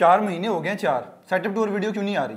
4 महीने हो गए, 4 सेटअप टूर वीडियो क्यों नहीं आ रही?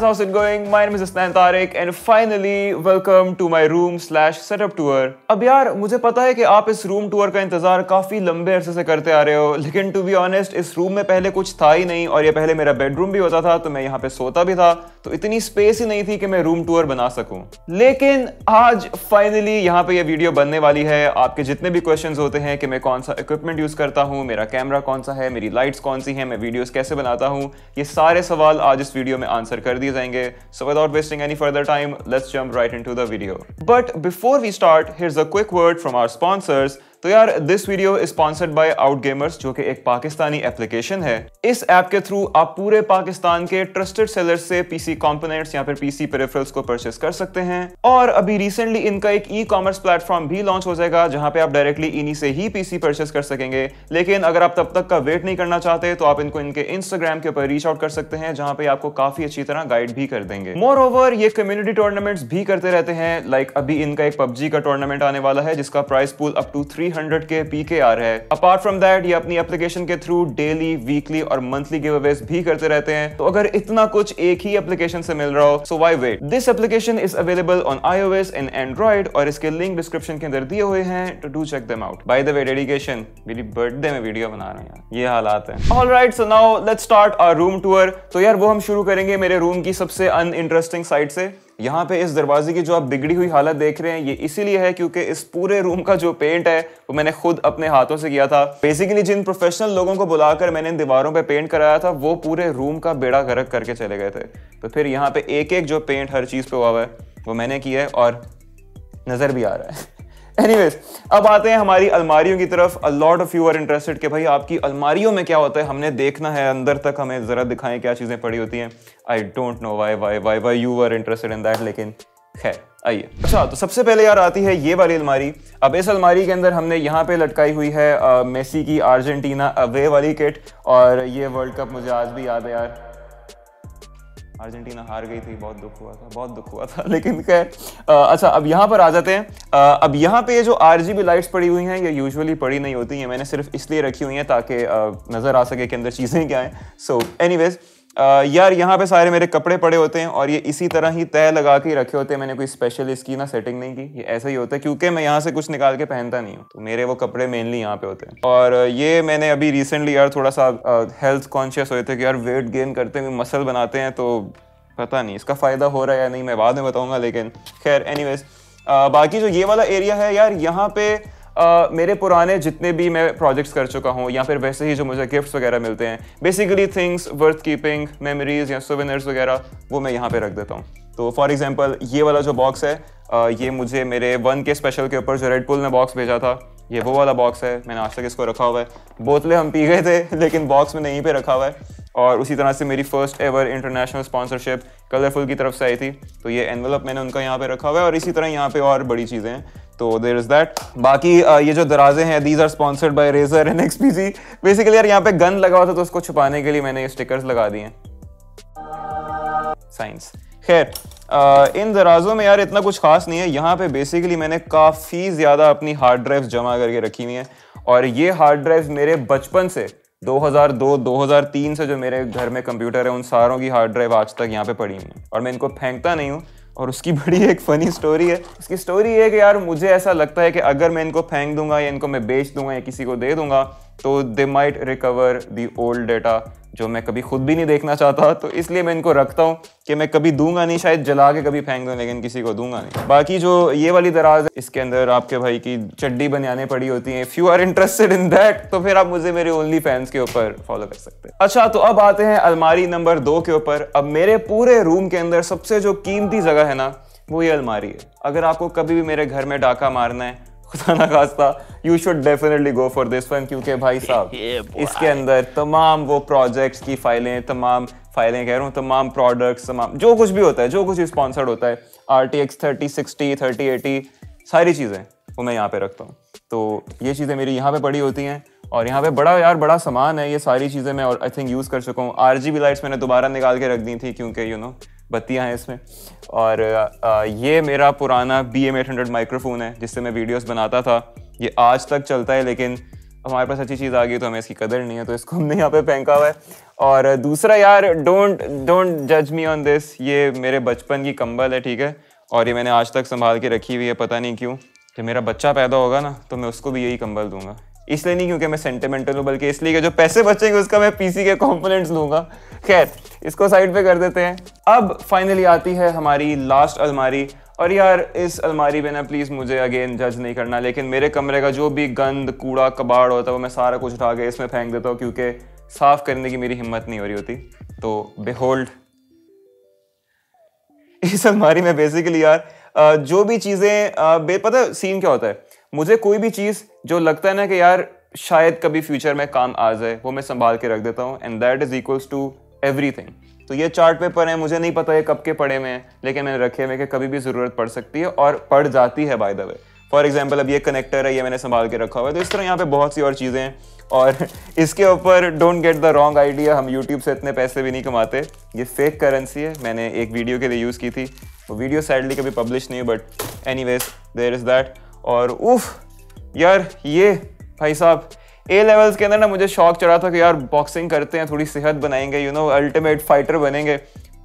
How's it going? My name is Asnan Tariq and finally welcome to my room/setup tour. अब यार मुझे पता है कि आप इस रूम टूर का इंतजार काफी लंबे अरसे से करते आ रहे हो, लेकिन टू बी ऑनेस्ट इस रूम में पहले कुछ था ही नहीं और ये पहले मेरा बेडरूम भी होता था तो मैं यहाँ पे सोता भी था, तो इतनी स्पेस ही नहीं थी कि मैं रूम टूर बना सकूं। लेकिन आज फाइनली यहाँ पे ये वीडियो बनने वाली है। आपके जितने भी क्वेश्चंस होते हैं कि मैं कौन सा इक्विपमेंट यूज करता हूँ, मेरा कैमरा कौन सा है, मेरी लाइट्स कौन सी है, मैं वीडियोज कैसे बनाता हूँ, ये सारे सवाल आज इस वीडियो में आंसर कर दिए जाएंगे। So without wasting any further time, let's jump right into the video. But before we start, here's a quick word from our sponsors. तो यार this video is sponsored by Outgamers, जो कि एक Pakistani application है। इस ऐप के through आप पूरे पाकिस्तान के ट्रस्टेड सेलर्स से पीसी कंपोनेंट्स या फिर पीसी पेरिफेरल्स को परचेस कर सकते हैं। और अभी रिसेंटली इनका एक ई कॉमर्स प्लेटफॉर्म भी लॉन्च हो जाएगा, जहां पे आप डायरेक्टली इन्हीं से ही पीसी परचेस कर सकेंगे। लेकिन अगर आप तब तक का वेट नहीं करना चाहते तो आप इनको इनके इंस्टाग्राम के ऊपर रीच आउट कर सकते हैं, जहाँ पे आपको काफी अच्छी तरह गाइड भी कर देंगे। मोर ओवर ये कम्युनिटी टूर्नामेंट्स भी करते रहते हैं, लाइक अभी इनका एक PUBG का टूर्नामेंट आने वाला है जिसका price pool up to 300K PKR है। Apart from that, ये अपनी एप्लीकेशन के थ्रू डेली, वीकली और मंथली गिवअवेज भी करते रहते हैं। तो अगर इतना कुछ एक ही एप्लीकेशन से मिल रहा हो, so why wait? This application is available on iOS and Android और इसके लिंक डिस्क्रिप्शन के अंदर दिए हुए हैं, तो do check them out. By the way, dedication, मेरी बर्थडे में वीडियो बना रहे हैं, ये हालात हैं। All right, so now let's start our room tour. तो यार वो हम शुरू करेंगे मेरे रूम की सबसे अनइंटरेस्टिंग साइड से। यहाँ पे इस दरवाजे की जो आप बिगड़ी हुई हालत देख रहे हैं, ये इसीलिए है क्योंकि इस पूरे रूम का जो पेंट है वो मैंने खुद अपने हाथों से किया था। बेसिकली जिन प्रोफेशनल लोगों को बुलाकर मैंने इन दीवारों पे पेंट कराया था वो पूरे रूम का बेड़ा गर्क करके चले गए थे। तो फिर यहाँ पे एक एक जो पेंट हर चीज़ पे हुआ है वो मैंने किया है और नज़र भी आ रहा है। एनीवेज, अब आते हैं हमारी अलमारियों की तरफ। A lot of you are interested कि भाई आपकी अलमारियों में क्या होता है, हमने देखना है अंदर तक, हमें जरा दिखाएं क्या चीज़ें पड़ी होती हैं। I don't know why you are interested in that, लेकिन खैर आइए। अच्छा, तो सबसे पहले यार आती है ये वाली अलमारी। अब इस अलमारी के अंदर हमने यहाँ पे लटकाई हुई है मेसी की अर्जेंटीना अवे वाली किट। और ये वर्ल्ड कप मुझे आज भी याद है यार, अर्जेंटीना हार गई थी, बहुत दुख हुआ था, बहुत दुख हुआ था, लेकिन खैर। अच्छा, अब यहाँ पर आ जाते हैं। अब यहाँ पे जो RGB लाइट्स पड़ी हुई हैं ये यूजुअली पड़ी नहीं होती हैं, मैंने सिर्फ इसलिए रखी हुई हैं ताकि नज़र आ सके कि अंदर चीज़ें क्या हैं। सो एनीवेज यार यहाँ पे सारे मेरे कपड़े पड़े होते हैं और ये इसी तरह ही तय लगा के रखे होते हैं, मैंने कोई स्पेशल इसकी ना सेटिंग नहीं की, ये ऐसा ही होता है क्योंकि मैं यहाँ से कुछ निकाल के पहनता नहीं हूँ, तो मेरे वो कपड़े मेनली यहाँ पे होते हैं। और ये मैंने अभी रिसेंटली यार थोड़ा सा हेल्थ कॉन्शियस हुए थे कि यार वेट गेन करते हुए मसल बनाते हैं, तो पता नहीं इसका फ़ायदा हो रहा है या नहीं, मैं बाद में बताऊँगा, लेकिन खैर। एनीवेज, बाकी जो ये वाला एरिया है यार, यहाँ पे मेरे पुराने जितने भी मैं प्रोजेक्ट्स कर चुका हूँ या फिर वैसे ही जो मुझे गिफ्ट्स वगैरह मिलते हैं, basically things worth keeping, memories या सोवेनियर्स वगैरह, वो मैं यहाँ पे रख देता हूँ। तो फॉर एग्जांपल ये वाला जो बॉक्स है, ये मुझे मेरे 1K स्पेशल के ऊपर जो रेड बुल ने बॉक्स भेजा था, ये वो वाला बॉक्स है, मैंने आज तक इसको रखा हुआ है। बोतलें हम पी गए थे लेकिन बॉक्स में नहीं पे रखा हुआ है। और उसी तरह से मेरी first ever international sponsorship Colorful की तरफ से आई थी, तो ये एनवेलप मैंने उनका यहाँ पे रखा हुआ है। और इसी तरह यहाँ पे और बड़ी चीज़ें हैं, तो देयर इज़ दैट। बाकी ये जो दराजे हैं, these are sponsored by Razer NXPC। Basically यार यहाँ पे गन लगा हुआ था तो उसको छुपाने के लिए मैंने ये स्टिकर्स लगा दिए हैं, साइंस। खैर, इन दराजों में यार इतना कुछ खास नहीं है। यहाँ पे बेसिकली मैंने काफ़ी ज़्यादा अपनी हार्ड ड्राइव्स जमा करके रखी हुई हैं और ये हार्ड ड्राइव्स मेरे बचपन से 2002, 2003 से जो मेरे घर में कंप्यूटर है उन सारों की हार्ड ड्राइव आज तक यहाँ पे पड़ी हुई है और मैं इनको फेंकता नहीं हूँ। और उसकी बड़ी एक फ़नी स्टोरी है। इसकी स्टोरी ये है कि यार मुझे ऐसा लगता है कि अगर मैं इनको फेंक दूंगा या इनको मैं बेच दूंगा या किसी को दे दूंगा तो they might recover the old data, जो मैं कभी खुद भी नहीं देखना चाहता, तो इसलिए मैं इनको रखता हूँ कि मैं कभी दूंगा नहीं, शायद जला के कभी फेंक दूँ लेकिन किसी को दूंगा नहीं। बाकी जो ये वाली दराज है, इसके अंदर आपके भाई की चड्डी बनियाने पड़ी होती हैं। If you are interested in that तो फिर आप मुझे मेरे ओनली फैंस के ऊपर फॉलो कर सकते हैं। अच्छा, तो अब आते हैं अलमारी नंबर 2 के ऊपर। अब मेरे पूरे रूम के अंदर सबसे जो कीमती जगह है ना, वो ये अलमारी है। अगर आपको कभी भी मेरे घर में डाका मारना है, खुदा ना खास्ता, you should definitely go for this one, क्योंकि भाई साहब इसके अंदर तमाम वो प्रोजेक्ट्स की फाइलें, तमाम फाइलें कह रहा हूँ, तमाम प्रोडक्ट्स, तमाम जो कुछ भी होता है, जो कुछ भी स्पॉन्सर्ड होता है, RTX 3060, 3080, सारी चीज़ें वो मैं यहाँ पे रखता हूँ। तो ये चीज़ें मेरी यहाँ पे पड़ी होती हैं और यहाँ पे बड़ा यार बड़ा सामान है, ये सारी चीज़ें मैं और आई थिंक यूज़ कर चुका हूँ। RGB लाइट्स मैंने दोबारा निकाल के रख दी थी क्योंकि यू नो बत्तियाँ हैं इसमें। और ये मेरा पुराना BM800 माइक्रोफोन है जिससे मैं वीडियोस बनाता था, ये आज तक चलता है, लेकिन हमारे पास अच्छी चीज़ आ गई तो हमें इसकी कदर नहीं है तो इसको हमने यहाँ पे फेंका हुआ है। और दूसरा यार डोंट जज मी ऑन दिस, ये मेरे बचपन की कंबल है, ठीक है, और ये मैंने आज तक संभाल के रखी हुई है, पता नहीं क्यों। जब मेरा बच्चा पैदा होगा ना तो मैं उसको भी यही कंबल दूंगा, इसलिए नहीं क्योंकि मैं सेंटिमेंटल हूँ बल्कि इसलिए कि जो पैसे बचेंगे उसका मैं पीसी के कंपोनेंट्स लूँगा। खैर इसको साइड पे कर देते हैं। अब फाइनली आती है हमारी लास्ट अलमारी, और यार इस अलमारी पे ना प्लीज़ मुझे अगेन जज नहीं करना, लेकिन मेरे कमरे का जो भी गंद कूड़ा कबाड़ होता है वो मैं सारा कुछ उठा के इसमें फेंक देता हूँ क्योंकि साफ़ करने की मेरी हिम्मत नहीं हो रही होती। तो बेहोल्ड इस अलमारी में बेसिकली यार जो भी चीज़ें, पता सीन क्या होता है, मुझे कोई भी चीज़ जो लगता है ना कि यार शायद कभी फ्यूचर में काम आ जाए वो मैं संभाल के रख देता हूँ, and that is equals to everything. तो ये चार्ट पेपर है, मुझे नहीं पता ये कब के पड़े में है, लेकिन मैंने रखे हुए कि कभी भी ज़रूरत पड़ सकती है और पड़ जाती है by the way. For example अब ये कनेक्टर है, ये मैंने संभाल के रखा हुआ है। तो इस तरह यहाँ पे बहुत सी और चीज़ें हैं, और इसके ऊपर don't get the wrong idea, हम यूट्यूब से इतने पैसे भी नहीं कमाते, ये फेक करेंसी है, मैंने एक वीडियो के लिए यूज़ की थी, वो वीडियो सैडली कभी पब्लिश नहीं, but anyways there is that. और उफ यार ये भाई साहब ए लेवल्स के अंदर ना मुझे शौक चढ़ा था कि यार बॉक्सिंग करते हैं, थोड़ी सेहत बनाएंगे, यू नो अल्टीमेट फाइटर बनेंगे।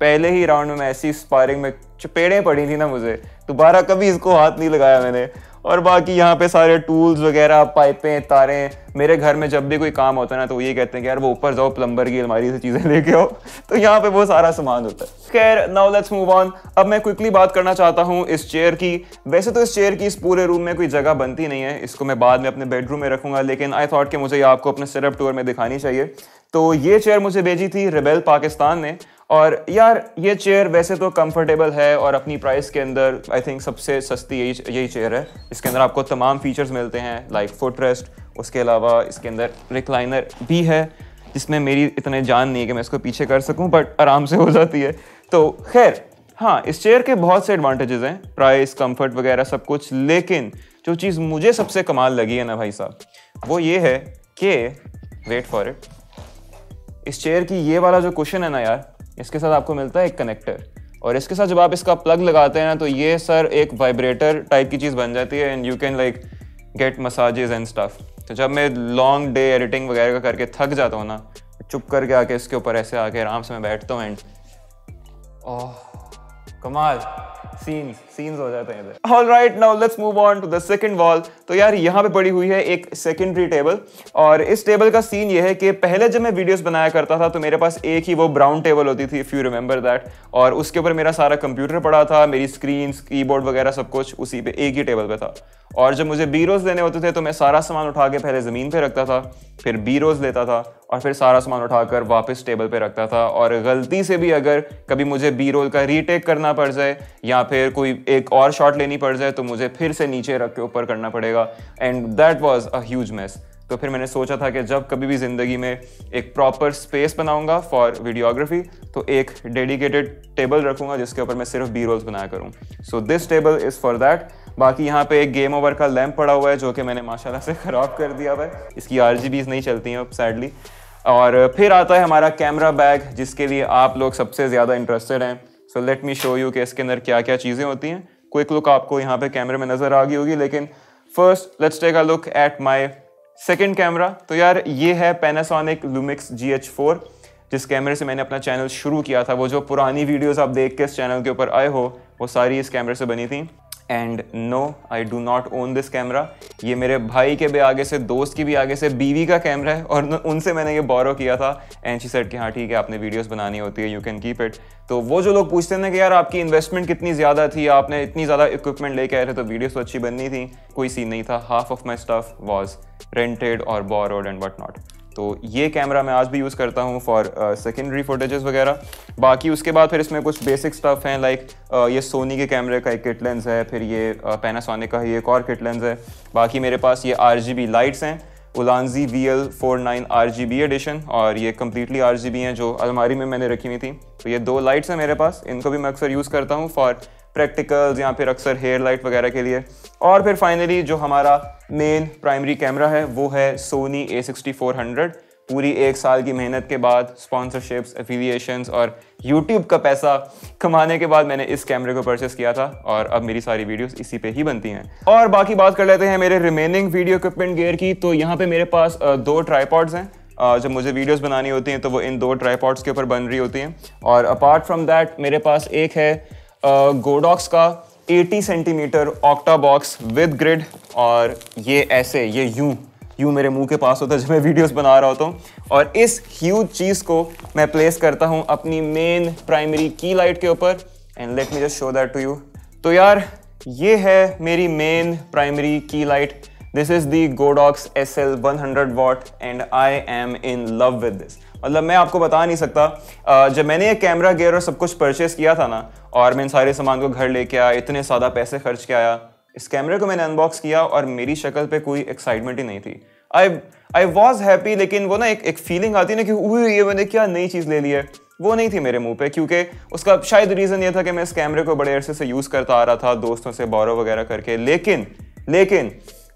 पहले ही राउंड में मैं ऐसी स्पारिंग में चपेड़ें पड़ी थी ना, मुझे दोबारा कभी इसको हाथ नहीं लगाया मैंने। और बाकी यहाँ पे सारे टूल्स वगैरह, पाइपें, तारें, मेरे घर में जब भी कोई काम होता है ना तो ये कहते हैं कि यार वो ऊपर जाओ प्लम्बर की अलमारी से चीज़ें लेके आओ, तो यहाँ पे वो सारा सामान होता है। खैर नाउ लेट्स मूव ऑन। अब मैं क्विकली बात करना चाहता हूँ इस चेयर की। वैसे तो इस चेयर की इस पूरे रूम में कोई जगह बनती नहीं है, इसको मैं बाद में अपने बेडरूम में रखूँगा, लेकिन आई थॉट कि मुझे ये आपको अपने सेटअप टूर में दिखानी चाहिए। तो ये चेयर मुझे भेजी थी रिबेल पाकिस्तान ने, और यार ये चेयर वैसे तो कंफर्टेबल है और अपनी प्राइस के अंदर आई थिंक सबसे सस्ती यही चेयर है। इसके अंदर आपको तमाम फीचर्स मिलते हैं लाइक फुट रेस्ट, उसके अलावा इसके अंदर रिक्लाइनर भी है जिसमें मेरी इतने जान नहीं है कि मैं इसको पीछे कर सकूं, बट आराम से हो जाती है। तो खैर हाँ, इस चेयर के बहुत से एडवांटेजेस हैं, प्राइस, कंफर्ट वगैरह सब कुछ, लेकिन जो चीज़ मुझे सबसे कमाल लगी है ना भाई साहब वो ये है कि वेट फॉर इट, इस चेयर की ये वाला जो कुशन है ना यार, इसके साथ आपको मिलता है एक कनेक्टर, और इसके साथ जब आप इसका प्लग लगाते हैं ना तो ये सर एक वाइब्रेटर टाइप की चीज़ बन जाती है, and you can like get massages and stuff. तो जब मैं लॉन्ग डे एडिटिंग वगैरह का करके थक जाता हूँ ना, चुप करके आके इसके ऊपर ऐसे आके आराम से मैं बैठता हूँ, एंड ओह कमाल सीन्स हो जाते हैं इधर। All right now let's move on to the second wall. तो यार यहाँ पे पड़ी हुई है एक सेकेंडरी टेबल, और इस टेबल का सीन ये है कि पहले जब मैं वीडियोस बनाया करता था तो मेरे पास एक ही वो ब्राउन टेबल होती थी, इफ यू रिमेंबर दैट, और उसके ऊपर मेरा सारा कंप्यूटर पड़ा था, मेरी स्क्रीन, कीबोर्ड वगैरह सब कुछ उसी पे एक ही टेबल पे था। और जब मुझे बीरोज लेने होते थे तो मैं सारा सामान उठा के पहले ज़मीन पे रखता था, फिर बीरोज लेता था और फिर सारा सामान उठाकर वापस टेबल पे रखता था। और गलती से भी अगर कभी मुझे बी रोल का रीटेक करना पड़ जाए या फिर कोई एक और शॉट लेनी पड़ जाए तो मुझे फिर से नीचे रख के ऊपर करना पड़ेगा, and that was a huge mess. तो फिर मैंने सोचा था कि जब कभी भी ज़िंदगी में एक प्रॉपर स्पेस बनाऊंगा फॉर वीडियोग्राफी तो एक डेडिकेटेड टेबल रखूंगा जिसके ऊपर मैं सिर्फ बी रोल्स बनाया करूँ। So this table is for that. बाकी यहाँ पे एक गेम ओवर का लैंप पड़ा हुआ है जो कि मैंने माशाल्लाह से ख़राब कर दिया हुआ है, इसकी RGBs नहीं चलती हैं अब सैडली। और फिर आता है हमारा कैमरा बैग जिसके लिए आप लोग सबसे ज़्यादा इंटरेस्टेड हैं। So let me show you कि इसके अंदर क्या क्या चीज़ें होती हैं। क्विक लुक आपको यहाँ पे कैमरे में नज़र आ गई होगी, लेकिन first let's take a look at my second camera. तो यार ये है Panasonic Lumix GH4, जिस कैमरे से मैंने अपना चैनल शुरू किया था। वो जो पुरानी वीडियोज़ आप देख के इस चैनल के ऊपर आए हो वो सारी इस कैमरे से बनी थी। And no I do not own this camera, ये मेरे भाई के भी आगे से, दोस्त की भी आगे से बीवी का कैमरा है और उनसे मैंने ये बोरो किया था। एंड शी सेड कि हाँ ठीक है, आपने वीडियोस बनानी होती है, यू कैन कीप इट। तो वो जो लोग पूछते हैं ना कि यार आपकी इन्वेस्टमेंट कितनी ज़्यादा थी, आपने इतनी ज़्यादा इक्विपमेंट लेके आए थे तो वीडियोस तो अच्छी बननी थी, कोई सीन नहीं था। Half of my stuff was rented और बोरोड एंड वट नॉट। तो ये कैमरा मैं आज भी यूज़ करता हूँ फॉर सेकेंडरी फोटेजेस वगैरह। बाकी उसके बाद फिर इसमें कुछ बेसिक स्टफ़ हैं लाइक ये सोनी के कैमरे का एक किट लेंस है, फिर ये पैनासोनिक का ये एक और किट लेंस है। बाकी मेरे पास ये RGB लाइट्स हैं, Ulanzi VL49 RGB एडिशन, और ये कम्प्लीटली RGB हैं जो अलमारी में मैंने रखी हुई थी। तो ये दो लाइट्स हैं मेरे पास, इनको भी मैं अक्सर यूज़ करता हूँ फॉर प्रैक्टिकल्स या फिर अक्सर हेयर लाइट वगैरह के लिए। और फिर फाइनली जो हमारा मेन प्राइमरी कैमरा है वो है सोनी A6400। पूरी एक साल की मेहनत के बाद, स्पॉन्सरशिप्स, एफिलिएशंस और YouTube का पैसा कमाने के बाद मैंने इस कैमरे को परचेस किया था और अब मेरी सारी वीडियोस इसी पे ही बनती हैं। और बाकी बात कर लेते हैं मेरे रिमेनिंग वीडियो इक्विपमेंट गियर की। तो यहाँ पे मेरे पास दो ट्राइपॉड्स हैं। जब मुझे वीडियोस बनानी होती हैं तो वो इन दो ट्राइपॉड्स के ऊपर बन रही होती हैं। और अपार्ट फ्रॉम दैट मेरे पास एक है गोडॉक्स का 80 centimetre octa box with grid, और ये ऐसे ये यूँ मेरे मुंह के पास होता है जब मैं वीडियोस बना रहा होता हूँ। और इस ह्यूज चीज़ को मैं प्लेस करता हूँ अपनी मेन प्राइमरी की लाइट के ऊपर, and let me just show that to you. तो यार ये है मेरी मेन प्राइमरी की light. This is the Godox SL100W and I am in love with this. मतलब मैं आपको बता नहीं सकता, जब मैंने ये कैमरा गियर और सब कुछ परचेस किया था ना, और मैं इन सारे सामान को घर लेके आया, इतने ज़्यादा पैसे खर्च के आया, इस कैमरे को मैंने अनबॉक्स किया और मेरी शक्ल पे कोई एक्साइटमेंट ही नहीं थी। आई वॉज हैप्पी, लेकिन वो ना एक फीलिंग आती ना कि ओह ये मैंने क्या नई चीज़ ले ली है, वो नहीं थी मेरे मुंह पे। क्योंकि उसका शायद रीज़न ये था कि मैं इस कैमरे को बड़े अरसे से यूज़ करता आ रहा था, दोस्तों से बोरो वगैरह करके। लेकिन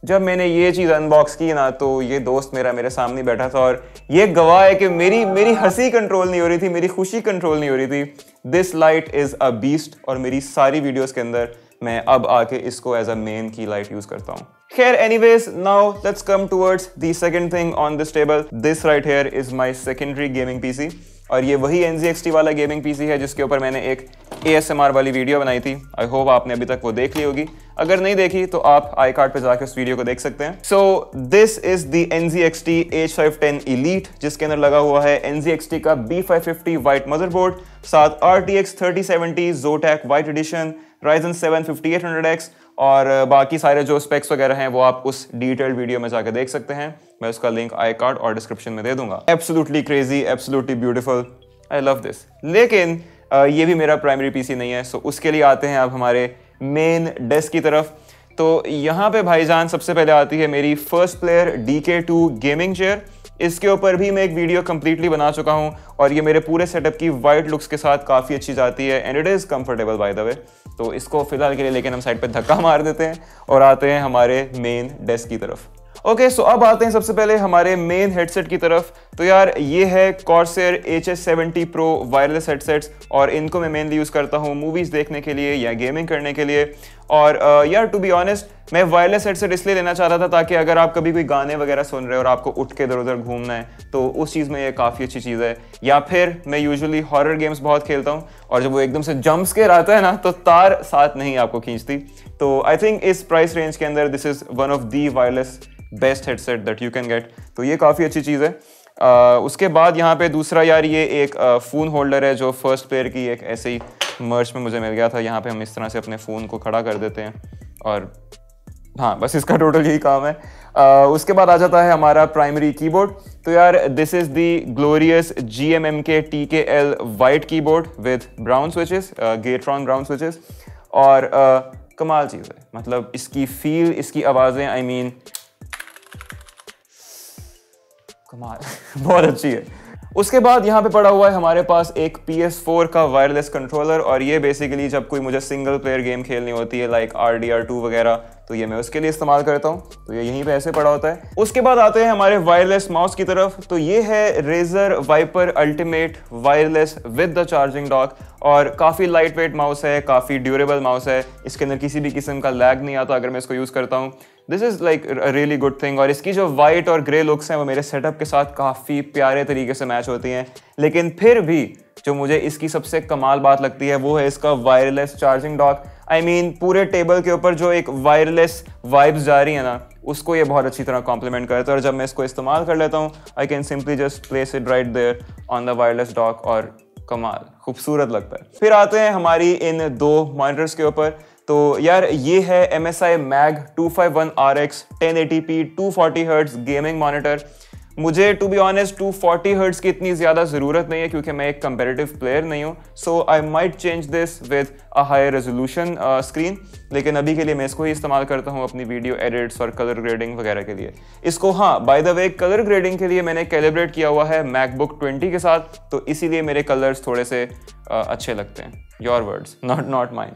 जब मैंने ये चीज़ अनबॉक्स की ना, तो ये दोस्त मेरा मेरे सामने बैठा था और ये गवाह है कि मेरी हंसी कंट्रोल नहीं हो रही थी, मेरी खुशी कंट्रोल नहीं हो रही थी। This light is a beast, और मेरी सारी वीडियोज़ के अंदर मैं अब आके इसको एज अ मेन की लाइट यूज़ करता हूँ। खैर anyways, now let's come towards the second thing on this table. This right here is my secondary gaming PC, और ये वही NZXT वाला गेमिंग पीसी है जिसके ऊपर मैंने एक ASMR वाली वीडियो बनाई थी। आई होप आपने अभी तक वो देख ली होगी, अगर नहीं देखी तो आप आई कार्ड पर जाकर उस वीडियो को देख सकते हैं। So this is the NZXT H510 Elite, जिसके अंदर लगा हुआ है NZXT का B550 वाइट मदरबोर्ड, साथ RTX 3070 Zotac white edition, Ryzen 7 5800X, और बाकी सारे जो स्पेक्स वगैरह हैं वो आप उस डिटेल्ड वीडियो में जाकर देख सकते हैं। मैं उसका लिंक आई कार्ड और डिस्क्रिप्शन में दे दूंगा। Absolutely crazy, absolutely beautiful, I love this. लेकिन ये भी मेरा प्राइमरी पीसी नहीं है, सो उसके लिए आते हैं अब हमारे मेन डेस्क की तरफ। तो यहाँ पे भाईजान सबसे पहले आती है मेरी First player DK2 gaming chair. इसके ऊपर भी मैं एक वीडियो कम्प्लीटली बना चुका हूँ, और ये मेरे पूरे सेटअप की वाइट लुक्स के साथ काफ़ी अच्छी जाती है, and it is comfortable by the way. तो इसको फिलहाल के लिए लेकिन हम साइड पर धक्का मार देते हैं और आते हैं हमारे मेन डेस्क की तरफ। ओके, सो अब आते हैं सबसे पहले हमारे मेन हेडसेट की तरफ। तो यार ये है Corsair HS70 Pro wireless headsets, और इनको मैं मेनली यूज़ करता हूँ मूवीज़ देखने के लिए या गेमिंग करने के लिए। और यार टू बी ऑनेस्ट, मैं वायरलेस हेडसेट इसलिए लेना चाह रहा था ताकि अगर आप कभी कोई गाने वगैरह सुन रहे हो और आपको उठ के इधर उधर घूमना है तो उस चीज़ में ये काफ़ी अच्छी चीज़ है। या फिर मैं यूजुअली हॉरर गेम्स बहुत खेलता हूँ, और जब वो एकदम से जंप स्केयर आता है ना तो तार साथ नहीं आपको खींचती। तो आई थिंक इस प्राइस रेंज के अंदर this is one of the wireless best headset that you can get. तो ये काफ़ी अच्छी चीज़ है। उसके बाद यहाँ पे दूसरा यार ये एक फ़ोन होल्डर है जो फर्स्ट प्लेयर की एक ऐसे ही मर्च में मुझे मिल गया था। यहाँ पे हम इस तरह से अपने फ़ोन को खड़ा कर देते हैं, और हाँ बस इसका टोटल यही काम है। उसके बाद आ जाता है हमारा प्राइमरी कीबोर्ड। तो यार this is the Glorious GMMK TKL white keyboard with brown switches, Gateron brown switches, और कमाल चीज़ है। मतलब इसकी फील, इसकी आवाज़ें, आई मीन बहुत अच्छी है। उसके बाद यहाँ पे पड़ा हुआ है हमारे पास एक PS4 का वायरलेस कंट्रोलर, और ये बेसिकली जब कोई मुझे सिंगल प्लेयर गेम खेलनी होती है लाइक RDR2 वगैरह, तो ये मैं उसके लिए इस्तेमाल करता हूँ। तो ये यहीं पे ऐसे पड़ा होता है। उसके बाद आते हैं हमारे वायरलेस माउस की तरफ। तो ये है Razer Viper Ultimate wireless with the charging dock, और काफ़ी लाइट वेट माउस है, काफ़ी ड्यूरेबल माउस है। इसके अंदर किसी भी किस्म का लैग नहीं आता अगर मैं इसको यूज़ करता हूँ। This is like a really good thing, और इसकी जो वाइट और ग्रे लुक्स हैं वो मेरे सेटअप के साथ काफ़ी प्यारे तरीके से मैच होती हैं। लेकिन फिर भी जो मुझे इसकी सबसे कमाल बात लगती है वो है इसका wireless charging dock. I mean पूरे टेबल के ऊपर जो एक वायरलेस वाइब्स जा रही है ना, उसको ये बहुत अच्छी तरह कॉम्प्लीमेंट करता है। और जब मैं इसको इस्तेमाल कर लेता हूँ, I can simply just place it right there on the wireless dock, और कमाल खूबसूरत लगता है। फिर आते हैं हमारी इन दो मॉनिटर्स के ऊपर। तो यार ये है MSI MEG X510 Rx 1080p 240Hz gaming monitor. मुझे टू बी ऑनेस्ट 240Hz की इतनी ज़्यादा ज़रूरत नहीं है क्योंकि मैं एक कंपेरेटिव प्लेयर नहीं हूँ, so I might change this with a high resolution screen. लेकिन अभी के लिए मैं इसको ही इस्तेमाल करता हूँ अपनी वीडियो एडिट्स और कलर ग्रेडिंग वगैरह के लिए इसको। हाँ by the way, colour grading के लिए मैंने कैलिब्रेट किया हुआ है मैकबुक 20 के साथ, तो इसीलिए मेरे कलर्स थोड़े से अच्छे लगते हैं। Your words not mine.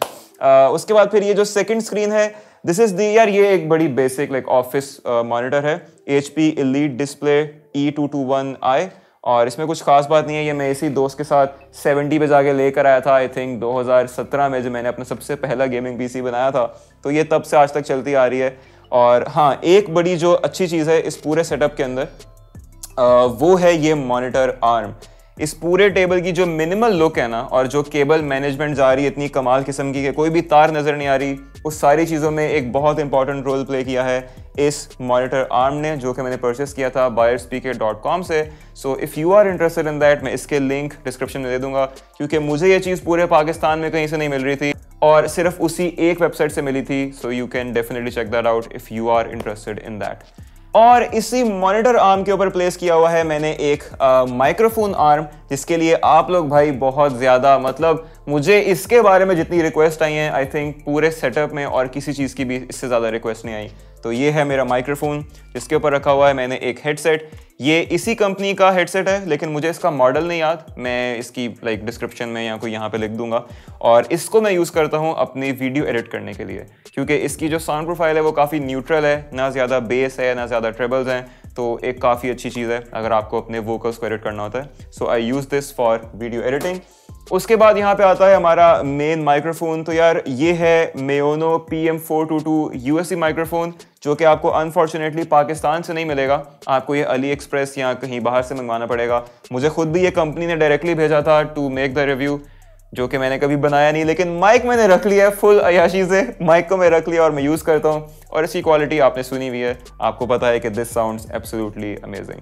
उसके बाद फिर ये जो सेकंड स्क्रीन है दिस इज दी यार, ये एक बड़ी बेसिक लाइक ऑफिस मॉनिटर है, HP Elite Display E221i, और इसमें कुछ खास बात नहीं है। ये मैं इसी दोस्त के साथ 70 पे जाके लेकर आया था, आई थिंक 2017 में, जब मैंने अपना सबसे पहला गेमिंग पीसी बनाया था। तो ये तब से आज तक चलती आ रही है। और हाँ, एक बड़ी जो अच्छी चीज़ है इस पूरे सेटअप के अंदर वो है ये मॉनिटर आर्म। इस पूरे टेबल की जो मिनिमल लुक है ना, और जो केबल मैनेजमेंट जा रही है इतनी कमाल किस्म की कि कोई भी तार नज़र नहीं आ रही, उस सारी चीज़ों में एक बहुत इंपॉर्टेंट रोल प्ले किया है इस मॉनिटर आर्म ने, जो कि मैंने परचेस किया था buyerspk.com से। So if you are interested in that, मैं इसके लिंक डिस्क्रिप्शन में दे दूंगा, क्योंकि मुझे ये चीज़ पूरे पाकिस्तान में कहीं से नहीं मिल रही थी और सिर्फ उसी एक वेबसाइट से मिली थी। So you can definitely check that out if you are interested in that. और इसी मॉनिटर आर्म के ऊपर प्लेस किया हुआ है मैंने एक माइक्रोफोन आर्म, जिसके लिए आप लोग भाई बहुत ज़्यादा, मतलब मुझे इसके बारे में जितनी रिक्वेस्ट आई हैं, आई थिंक पूरे सेटअप में और किसी चीज़ की भी इससे ज़्यादा रिक्वेस्ट नहीं आई। तो ये है मेरा माइक्रोफोन, जिसके ऊपर रखा हुआ है मैंने एक हेडसेट। ये इसी कंपनी का हेडसेट है, लेकिन मुझे इसका मॉडल नहीं याद, मैं इसकी लाइक डिस्क्रिप्शन में या कोई यहाँ पे लिख दूंगा। और इसको मैं यूज़ करता हूँ अपनी वीडियो एडिट करने के लिए, क्योंकि इसकी जो साउंड प्रोफाइल है वो काफ़ी न्यूट्रल है, ना ज़्यादा बेस है ना ज़्यादा ट्रेबल्स हैं, तो एक काफ़ी अच्छी चीज़ है अगर आपको अपने वोकल्स को एडिट करना होता है। So I use this for video editing. उसके बाद यहाँ पे आता है हमारा मेन माइक्रोफोन। तो यार ये है मेओनो PM422 USC माइक्रोफोन, जो कि आपको अनफॉर्चुनेटली पाकिस्तान से नहीं मिलेगा, आपको ये अली एक्सप्रेस या कहीं बाहर से मंगवाना पड़ेगा। मुझे खुद भी ये कंपनी ने डायरेक्टली भेजा था टू मेक द रिव्यू, जो कि मैंने कभी बनाया नहीं, लेकिन माइक मैंने रख लिया है फुल अयाशी से। माइक को मैं रख लिया और मैं यूज़ करता हूँ, और इसकी क्वालिटी आपने सुनी हुई है, आपको पता है कि दिस साउंड्स एब्सोल्युटली अमेजिंग।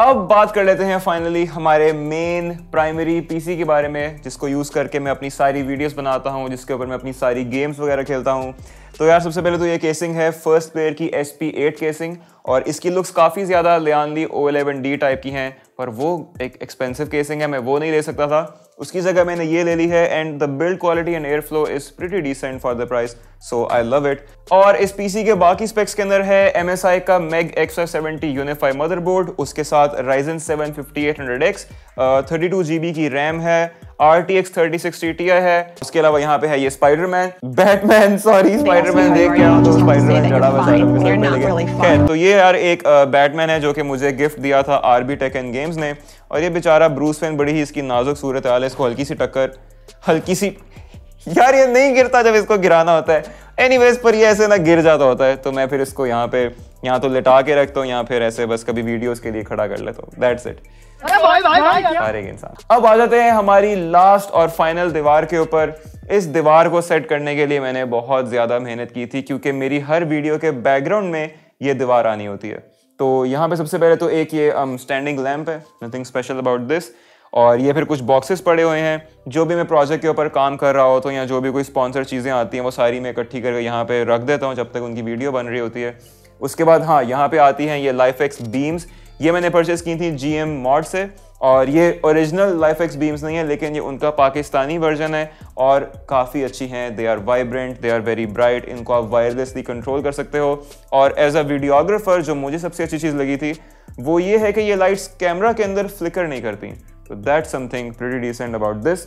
अब बात कर लेते हैं फाइनली हमारे मेन प्राइमरी पीसी के बारे में, जिसको यूज़ करके मैं अपनी सारी वीडियोस बनाता हूँ, जिसके ऊपर मैं अपनी सारी गेम्स वगैरह खेलता हूँ। तो यार सबसे पहले तो ये केसिंग है फर्स्ट प्लेयर की SP8 केसिंग, और इसकी लुक्स काफ़ी ज़्यादा लियानली O11D टाइप की हैं, पर वो एक एक्सपेंसिव केसिंग है, मैं वो नहीं ले सकता था, उसकी जगह मैंने ये ले ली है। And the build quality and air flow is pretty decent for the price, so I love it. और इस पीसी के बाकी स्पेक्स के अंदर है MSI का MEG X570 Unify मदरबोर्ड, उसके साथ Ryzen 7 5800X, 32GB की रैम है, RTX 3070 Ti है। उसके अलावा यहाँ पे है ये बैटमैन, देख के तो स्पाइडरमैन जड़ा हुआ है। तो ये यार एक बैटमैन है, जो कि मुझे गिफ्ट दिया था RB Tech एंड Games ने, और ये बेचारा ब्रूस वेन, बड़ी ही इसकी नाजुक सूरत हाल है, इसको हल्की सी टक्कर यार ये नहीं गिरता जब इसको गिराना होता है, एनीवेज पर ये ऐसे ना गिर जाता होता है। तो मैं फिर इसको यहाँ पे, यहाँ तो लिटा के रखता हूँ, यहाँ फिर ऐसे बस कभी वीडियोस के लिए खड़ा कर लेता हूँ, दैट्स इट। सारे इंसान। अब आ जाते हैं हमारी लास्ट और फाइनल दीवार के ऊपर। इस दीवार को सेट करने के लिए मैंने बहुत ज़्यादा मेहनत की थी, क्योंकि मेरी हर वीडियो के बैकग्राउंड में ये दीवार आनी होती है। तो यहाँ पे सबसे पहले तो एक ये स्टैंडिंग लैंप है, नथिंग स्पेशल अबाउट दिस। और ये फिर कुछ बॉक्सेस पड़े हुए हैं, जो भी मैं प्रोजेक्ट के ऊपर काम कर रहा होता हूँ, या जो भी कोई स्पॉन्सर चीज़ें आती हैं वो सारी मैं इकट्ठी करके यहाँ पे रख देता हूँ जब तक उनकी वीडियो बन रही होती है। उसके बाद हाँ, यहाँ पे आती हैं ये लाइफ एक्स बीम्स, ये मैंने परचेज़ की थी GM मॉड से, और ये ओरिजिनल लाइफ एक्स बीम्स नहीं है, लेकिन ये उनका पाकिस्तानी वर्जन है, और काफ़ी अच्छी हैं। They are vibrant, they are very bright, इनको आप वायरलेसली कंट्रोल कर सकते हो। और एज अ वीडियोग्राफर जो मुझे सबसे अच्छी चीज़ लगी थी वो ये है कि ये लाइट्स कैमरा के अंदर फ्लिकर नहीं करती, तो that's something pretty decent about this.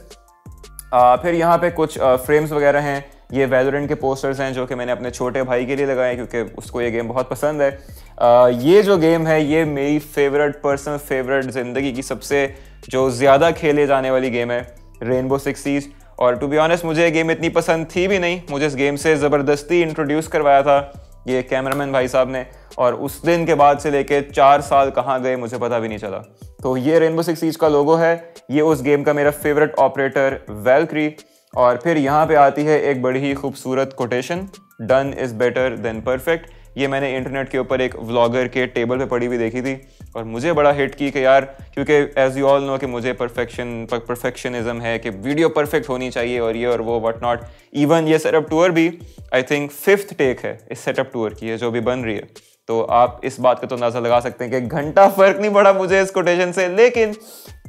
फिर यहाँ पे कुछ फ्रेम्स वगैरह हैं, ये वैलोरेंट के पोस्टर्स हैं, जो कि मैंने अपने छोटे भाई के लिए लगाए, क्योंकि उसको ये गेम बहुत पसंद है। ये जो गेम है ये मेरी फेवरेट, पर्सनल फेवरेट, ज़िंदगी की सबसे जो ज़्यादा खेले जाने वाली गेम है, रेनबो सिक्स सीज। और टू बी ऑनेस्ट मुझे ये गेम इतनी पसंद थी भी नहीं, मुझे इस गेम से ज़बरदस्ती इंट्रोड्यूस करवाया था ये कैमरामैन भाई साहब ने, और उस दिन के बाद से लेके 4 साल कहाँ गए मुझे पता भी नहीं चला। तो ये रेनबो सिक्स सीज का लोगो है, ये उस गेम का मेरा फेवरेट ऑपरेटर वैल्क्री। और फिर यहाँ पे आती है एक बड़ी ही खूबसूरत quotation, done is better than perfect. ये मैंने इंटरनेट के ऊपर एक व्लॉगर के टेबल पे पड़ी हुई देखी थी, और मुझे बड़ा हिट की कि यार, क्योंकि एज यू ऑल नो कि मुझे परफेक्शनिज्म है कि वीडियो परफेक्ट होनी चाहिए और ये और वो वट नॉट। इवन ये सेटअप टूर भी आई थिंक 5th टेक है इस सेटअप टूर की है जो भी बन रही है, तो आप इस बात का तो अंदाज़ा लगा सकते हैं कि घंटा फ़र्क नहीं पड़ा मुझे इस कोटेशन से, लेकिन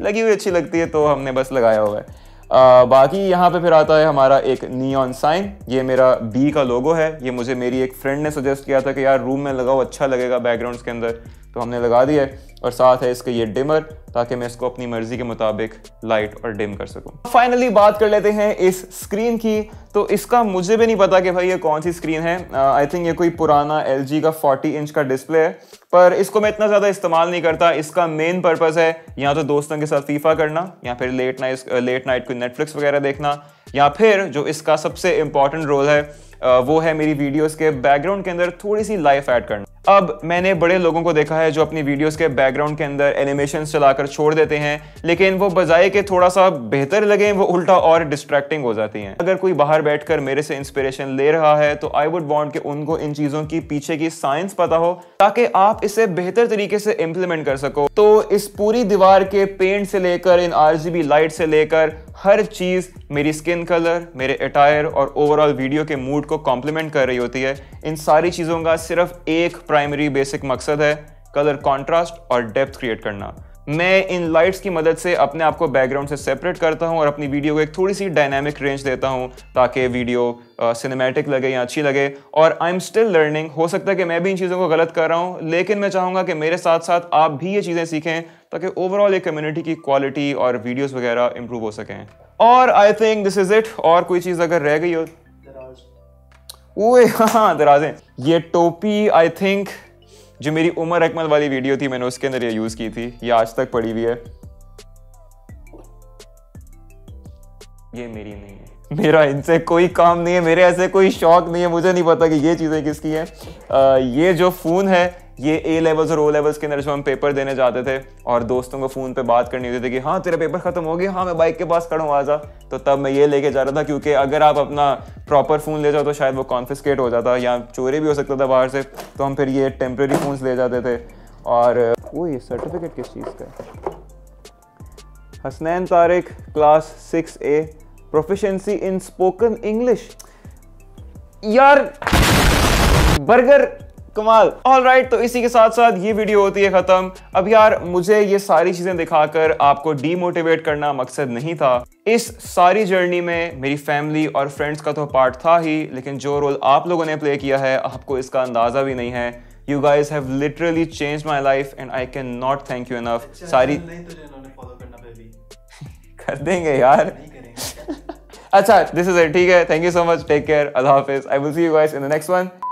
लगी हुई अच्छी लगती है तो हमने बस लगाया हुआ है। बाकी यहाँ पे फिर आता है हमारा एक नियॉन साइन, ये मेरा B का लोगो है, ये मुझे मेरी एक फ्रेंड ने सजेस्ट किया था कि यार रूम में लगाओ अच्छा लगेगा बैकग्राउंड्स के अंदर, तो हमने लगा दिया है और साथ है इसका ये डिमर ताकि मैं इसको अपनी मर्जी के मुताबिक लाइट और डिम कर सकूं। फाइनली बात कर लेते हैं इस स्क्रीन की। तो इसका मुझे भी नहीं पता कि भाई ये कौन सी स्क्रीन है। आई थिंक ये कोई पुराना LG का 40 इंच का डिस्प्ले है, पर इसको मैं इतना ज़्यादा इस्तेमाल नहीं करता। इसका मेन पर्पज़ है या तो दोस्तों के साथ फीफा करना या फिर लेट नाइट कोई नेटफ्लिक्स वगैरह देखना, या फिर जो इसका सबसे इम्पॉर्टेंट रोल है वो है मेरी वीडियोस के बैकग्राउंड के अंदर थोड़ी सी लाइफ ऐड करना। अब मैंने बड़े लोगों को देखा है जो अपनी वीडियोस के बैकग्राउंड के अंदर एनिमेशंस चलाकर छोड़ देते हैं, लेकिन वो बजाय के थोड़ा सा बेहतर लगे वो उल्टा और डिस्ट्रैक्टिंग हो जाती हैं। अगर कोई बाहर बैठकर मेरे से इंस्पिरेशन ले रहा है तो आई वुड वांट कि उनको इन चीज़ों की पीछे की साइंस पता हो ताकि आप इसे बेहतर तरीके से इम्प्लीमेंट कर सको। तो इस पूरी दीवार के पेंट से लेकर इन RGB लाइट से लेकर हर चीज़ मेरी स्किन कलर, मेरे अटायर और ओवरऑल वीडियो के मूड को कॉम्प्लीमेंट कर रही होती है। इन सारी चीज़ों का सिर्फ एक प्राइमरी बेसिक मकसद है, कलर कॉन्ट्रास्ट और डेप्थ क्रिएट करना। मैं इन लाइट्स की मदद से अपने आप को बैकग्राउंड से सेपरेट करता हूं और अपनी वीडियो को एक थोड़ी सी डायनामिक रेंज देता हूं ताकि वीडियो सिनेमैटिक लगे या अच्छी लगे। और आई एम स्टिल लर्निंग, हो सकता है कि मैं भी इन चीज़ों को गलत कर रहा हूं, लेकिन मैं चाहूँगा कि मेरे साथ साथ आप भी ये चीज़ें सीखें ताकि ओवरऑल एक कम्युनिटी की क्वालिटी और वीडियोज़ वगैरह इम्प्रूव हो सकें। और I think this is it. और कोई चीज़ अगर रह गई हो, ओए हाँ दराजें, ये टोपी आई थिंक जो मेरी उमर अकमल वाली वीडियो थी मैंने उसके अंदर ये यूज की थी, ये आज तक पड़ी हुई है। ये मेरी नहीं है, मेरा इनसे कोई काम नहीं है, मेरे ऐसे कोई शौक नहीं है, मुझे नहीं पता कि ये चीज़ें किसकी हैं। ये जो फ़ोन है ये A लेवल्स और O लेवल्स के अंदर जो हम पेपर देने जाते थे और दोस्तों को फ़ोन पे बात करनी होती थी कि हाँ तेरा पेपर ख़त्म हो गया, हाँ मैं बाइक के पास खड़ा हूँ आजा, तो तब मैं ये लेके जा रहा था क्योंकि अगर आप अपना प्रॉपर फ़ोन ले जाओ तो शायद वो कॉन्फिस्केट हो जाता या चोरी भी हो सकता था बाहर से, तो हम फिर ये टेम्प्रेरी फ़ोन्स ले जाते थे। और वो ये सर्टिफिकेट किस चीज़ का है? Hasnain Tariq, class 6A, proficiency in spoken English. यार बर्गर कमाल। ऑलराइट, तो इसी के साथ साथ ये वीडियो होती है ख़त्म। अब यार मुझे ये सारी चीज़ें दिखाकर आपको डीमोटिवेट करना मकसद नहीं था। इस सारी जर्नी में मेरी फैमिली और फ्रेंड्स का तो पार्ट था ही, लेकिन जो रोल आप लोगों ने प्ले किया है आपको इसका अंदाज़ा भी नहीं है। You guys have literally changed my life and I can not thank you enough. सारी कर देंगे यार। अच्छा, दिस इज इट, ठीक है, thank you so much, take care, अल्लाह हाफिज़, I will see you guys in the next one.